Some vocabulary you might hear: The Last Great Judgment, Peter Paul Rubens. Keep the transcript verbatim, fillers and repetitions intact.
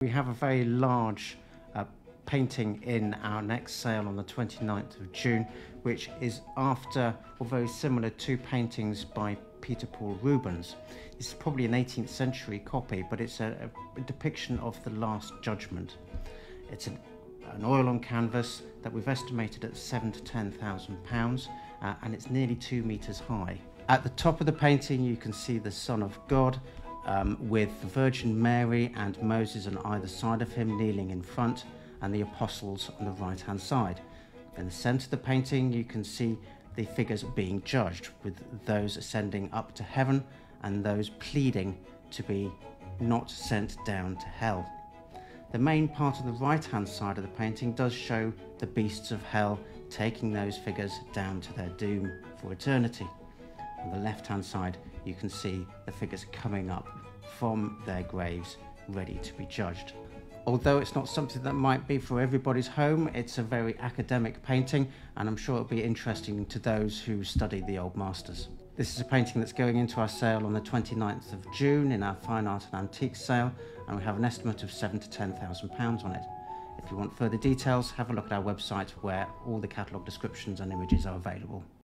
We have a very large uh, painting in our next sale on the twenty-ninth of June, which is after or very similar to paintings by Peter Paul Rubens. It's probably an eighteenth century copy, but it's a, a depiction of the Last Judgment. It's an, an oil on canvas that we've estimated at seven to ten thousand pounds, uh, and it's nearly two meters high. At the top of the painting, you can see the Son of God, Um, with the Virgin Mary and Moses on either side of him kneeling in front, and the apostles on the right hand side. In the centre of the painting you can see the figures being judged, with those ascending up to heaven and those pleading to be not sent down to hell. The main part on the right hand side of the painting does show the beasts of hell taking those figures down to their doom for eternity. On the left-hand side, you can see the figures coming up from their graves, ready to be judged. Although it's not something that might be for everybody's home, it's a very academic painting, and I'm sure it'll be interesting to those who study the Old Masters. This is a painting that's going into our sale on the twenty-ninth of June in our Fine Art and Antiques sale, and we have an estimate of seven to ten thousand pounds on it. If you want further details, have a look at our website where all the catalogue descriptions and images are available.